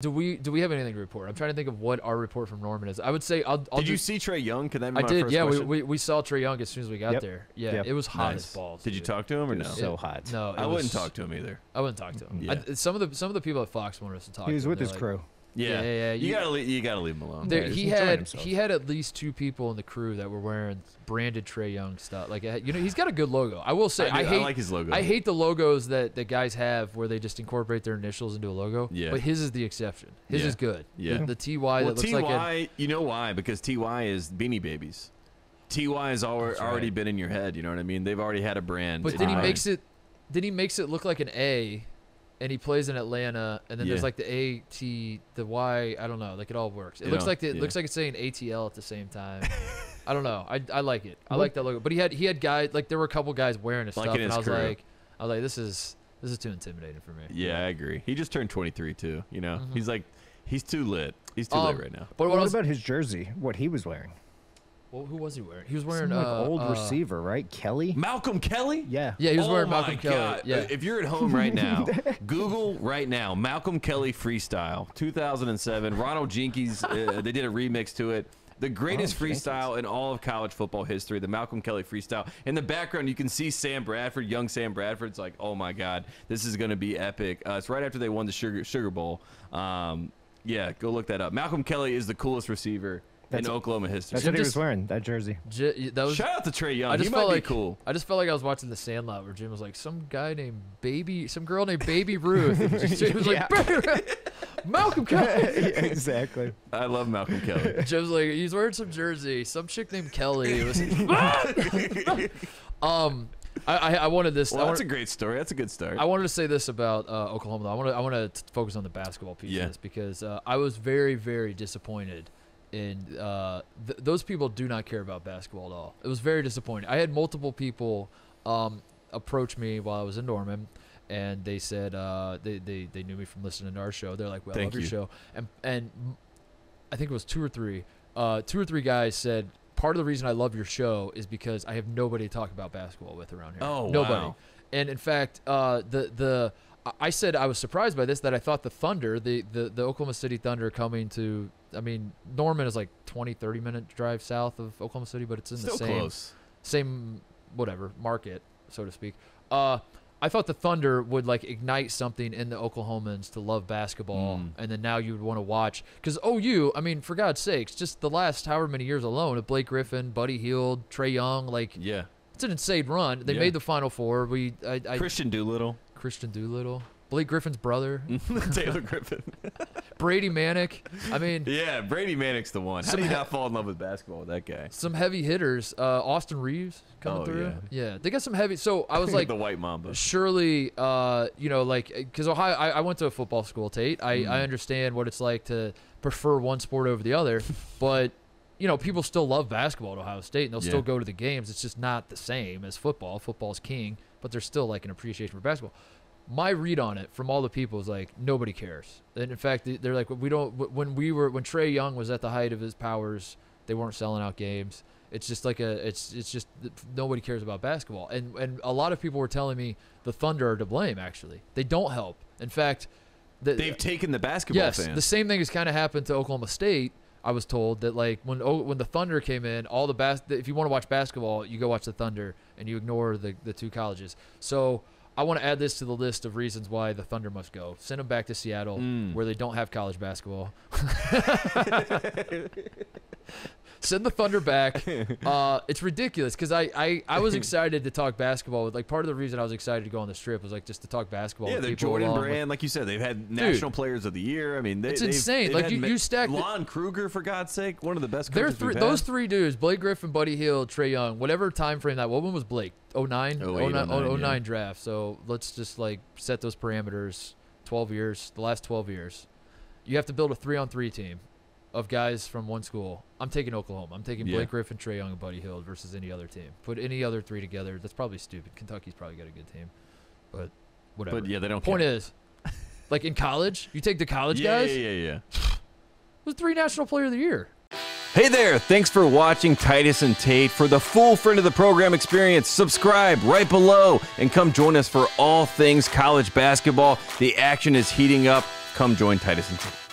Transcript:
Do we have anything to report? I'm trying to think of what our report from Norman is. I would say did you see Trae Young? Could that be I did, yeah. We saw Trae Young as soon as we got there. Yeah, it was hot as balls. Did you talk to him or no? So hot. No, I wouldn't talk to him either. I wouldn't talk to him. Yeah. Some of the people at Fox wanted us to talk to him. He was with his crew. Yeah, yeah. You gotta leave him alone. He had at least two people in the crew that were wearing branded Trae Young stuff. Like, you know, he's got a good logo. I will say, I like his logo. I hate the logos that the guys have where they just incorporate their initials into a logo. Yeah. But his is the exception. His is good. Yeah. The TY that looks like a, you know why? Because TY is Beanie Babies. TY has already been in your head. You know what I mean? They've already had a brand. But then he makes it look like an A. And he plays in Atlanta, and then there's like the A, T, the Y. I don't know. Like, it all works. It looks like it's saying ATL at the same time. I don't know. I like it. I like that logo. But he had guys, like, there were a couple guys wearing his stuff, and I was like, this is too intimidating for me. Yeah, I agree. He just turned 23 too. You know, he's too lit. He's too lit right now. But what about his jersey? What he was wearing? Well, who was he wearing? He was wearing an old receiver, right? Kelly? Malcolm Kelly? Yeah. Yeah, he was wearing Malcolm Kelly. Yeah. If you're at home right now, Google right now, Malcolm Kelly Freestyle, 2007. Ronald Jenkins, they did a remix to it. The greatest freestyle in all of college football history, the Malcolm Kelly Freestyle. In the background, you can see Sam Bradford, young Sam Bradford. It's like, oh, my God, this is going to be epic. It's right after they won the Sugar Bowl. Yeah, go look that up. Malcolm Kelly is the coolest receiver in Oklahoma history. That's what he was wearing, that jersey. Shout out to Trae Young. He might be cool. I just felt like I was watching The Sandlot, where Jim was like, some girl named Baby Ruth. Jim was like, Malcolm Kelly. Yeah, exactly. I love Malcolm Kelly. Jim's like, he's wearing some jersey. Some chick named Kelly. It was I wanted this. Well, that's a great story. That's a good start. I wanted to say this about Oklahoma, though. I want to focus on the basketball piece of this, because I was very, very disappointed. And those people do not care about basketball at all. It was very disappointing. I had multiple people approach me while I was in Norman, and they said they knew me from listening to our show. They're like, well, I love your show. And I think it was two or three guys said, part of the reason I love your show is because I have nobody to talk about basketball with around here. Oh, nobody. Wow. And, in fact, I said I was surprised by this, that I thought the Thunder, the Oklahoma City Thunder coming to, I mean, Norman is like 20-30 minute drive south of Oklahoma City, but it's in the same whatever market, so to speak. I thought the Thunder would like ignite something in the Oklahomans to love basketball, and then now you would want to watch, because OU, I mean, for God's sakes, just the last however many years alone, with Blake Griffin, Buddy Hield, Trae Young, like it's an insane run. They made the Final Four. Christian Doolittle, Blake Griffin's brother, Taylor Griffin, Brady Manick. I mean, yeah, Brady Manick's the one. How do you not fall in love with basketball with that guy? Some heavy hitters, Austin Reeves coming through. Yeah, they got some heavy. So I was like the White Mamba. Surely, you know, like, because Ohio, I went to a football school, Tate. I understand what it's like to prefer one sport over the other, but you know, people still love basketball at Ohio State, and they'll still go to the games. It's just not the same as football. Football's king, but there's still like an appreciation for basketball. My read on it from all the people is like, nobody cares. And in fact, they're like, we don't. When Trae Young was at the height of his powers, they weren't selling out games. It's just like it's just nobody cares about basketball. And a lot of people were telling me the Thunder are to blame. Actually, they don't help. In fact, they've taken the basketball. Yes, fans. The same thing has kind of happened to Oklahoma State. I was told that, like, when the Thunder came in, if you want to watch basketball, you go watch the Thunder and you ignore the two colleges. So I want to add this to the list of reasons why the Thunder must go. Send them back to Seattle, where they don't have college basketball. Send the Thunder back. It's ridiculous, because I was excited to talk basketball with, like, part of the reason I was excited to go on this trip was like just to talk basketball. Yeah, they're Jordan Brand, like you said, they've had national players of the year. I mean, it's insane. Like, you stack Lon Kruger, for God's sake, one of the best. Those three dudes, Blake Griffin, Buddy Hield, Trae Young, whatever time frame that. What one was Blake? 09? 09 draft. So let's just like set those parameters. 12 years, the last 12 years, you have to build a 3-on-3 team of guys from one school. I'm taking Oklahoma. I'm taking Blake Griffin, Trae Young, and Buddy Hield versus any other team. Put any other three together, that's probably stupid. Kentucky's probably got a good team, but whatever. But yeah, they don't. Point is, like, in college, you take the college guys. Yeah. It was 3 National Player of the Year. Hey there! Thanks for watching Titus and Tate. For the full friend of the program experience, subscribe right below and come join us for all things college basketball. The action is heating up. Come join Titus and Tate.